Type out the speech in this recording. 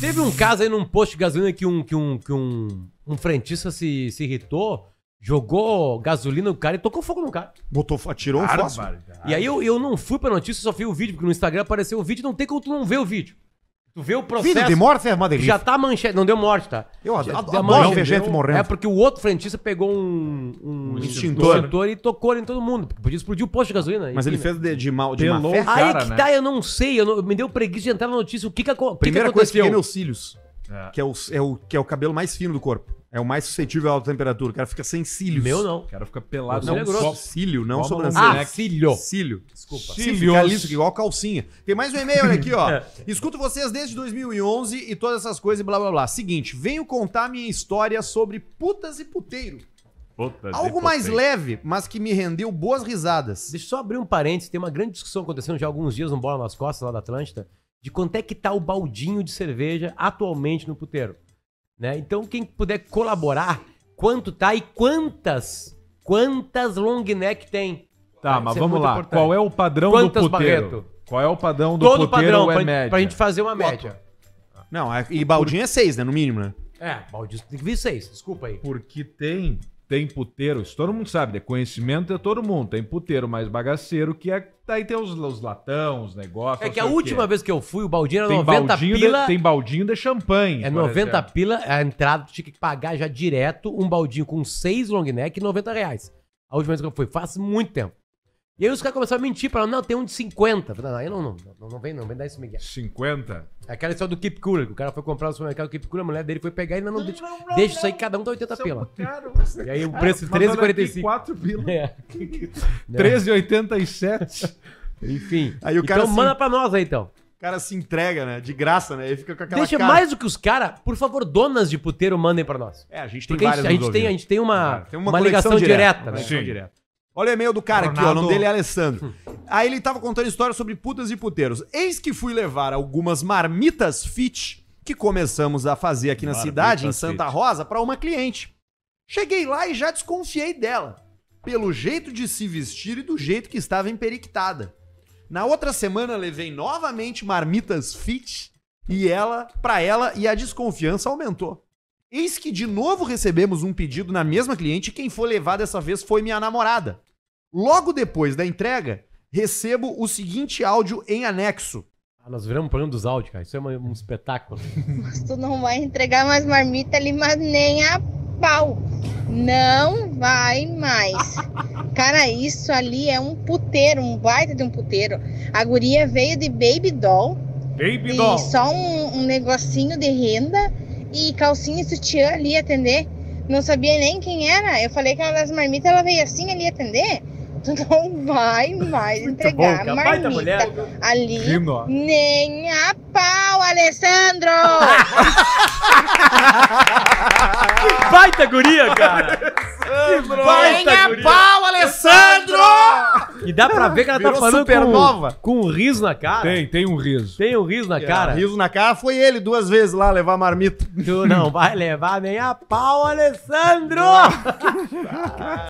Teve um caso aí num posto de gasolina que um frentista se irritou, jogou gasolina no cara e tocou fogo no cara. Atirou um fósforo. E aí eu não fui pra notícia, só vi o vídeo, porque no Instagram apareceu o vídeo, não tem como tu não ver o vídeo. Tu vê o processo. Vídeo de morte é uma delícia. Já tá manchete. Não deu morte, tá? Eu adoro ver gente morrendo. É porque o outro frentista pegou um extintor e tocou em todo mundo. Podia explodir o posto de gasolina. Mas ele fez de mal, de má fé. Aí que tá, eu não sei. Me deu preguiça de entrar na notícia. O que aconteceu? Primeira coisa que é meus cílios. Que é o cabelo mais fino do corpo. É o mais suscetível à alta temperatura. O cara fica sem cílios. Meu não. O cara fica pelado. Não, é grosso. Cílio, não sobrancelha. Ah, cílio. Cílio. Desculpa. Cílio. Fica liso, igual calcinha. Tem mais um e-mail aqui, ó. Escuto vocês desde 2011 e todas essas coisas e blá, blá, blá. Seguinte, venho contar minha história sobre putas e puteiro. Putas algo mais leve, mas que me rendeu boas risadas. Deixa eu só abrir um parênteses. Tem uma grande discussão acontecendo já há alguns dias no Bola nas Costas, lá da Atlântida, de quanto é que tá o baldinho de cerveja atualmente no puteiro. Né? Então quem puder colaborar, quanto tá e quantas long neck tem. Tá, né? Mas isso vamos lá, importante. Qual é o padrão do puteiro? Barreto? Qual é o padrão do todo puteiro padrão, ou é pra média? Pra gente fazer uma média. Não, e baldinho é 6, né, no mínimo, né? É, baldinho tem que vir 6, desculpa aí. Porque tem puteiros, todo mundo sabe, né? Conhecimento é todo mundo, tem puteiro mais bagaceiro, que é, daí tem os latão, os negócios. É que a última vez que eu fui, o baldinho era 90 pila. Tem baldinho de champanhe. É 90 pila, a entrada tinha que pagar já direto um baldinho com 6 long neck e R$90. A última vez que eu fui, faz muito tempo. E aí os caras começaram a mentir, falaram, não, tem um de 50. Aí não vem dar isso, Miguel. 50? Aquela história do Keep Cool, que o cara foi comprar no supermercado, o Keep Cool, a mulher dele foi pegar e ainda não deixa isso aí, cada um dá 80 pila. E aí o preço de 13,45. 4 pila. É. 13,87. Enfim. Aí o cara então manda pra nós aí, então. O cara se entrega, né? De graça, né? Ele fica com aquela deixa cara. Mais do que os caras, por favor, donas de puteiro, mandem pra nós. É, a gente tem várias a gente tem uma ligação direta. Né? Sim. Direta. Olha o e-mail do cara aqui, ó, o nome dele é Alessandro. Aí ele tava contando história sobre putas e puteiros. Eis que fui levar algumas marmitas fit que começamos a fazer aqui na cidade, em Santa Rosa, para uma cliente. Cheguei lá e já desconfiei dela, pelo jeito de se vestir e do jeito que estava emperictada. Na outra semana levei novamente marmitas fit e a desconfiança aumentou. Eis que de novo recebemos um pedido na mesma cliente e quem foi levar dessa vez foi minha namorada. Logo depois da entrega, recebo o seguinte áudio em anexo. Ah, nós viramos o problema dos áudios, cara. Isso é um espetáculo. Mas tu não vai entregar mais marmita ali, mas nem a pau. Não vai mais. Cara, isso ali é um puteiro, um baita de um puteiro. A guria veio de baby doll. Baby doll. Só um negocinho de renda. E calcinha e sutiã ali atender. Não sabia nem quem era. Eu falei que ela das marmitas, ela veio assim ali atender. Tu não vai mais entregar bom, marmita mulher, ali. Rima. Nem a pau, Alessandro! Que baita guria, cara! Que baita guria. Pau, Alessandro! E dá pra ver que ela tá falando com um riso na cara. Tem um riso. Tem um riso na cara. Riso na cara foi ele duas vezes lá levar marmita. Tu não vai levar nem a pau, Alessandro!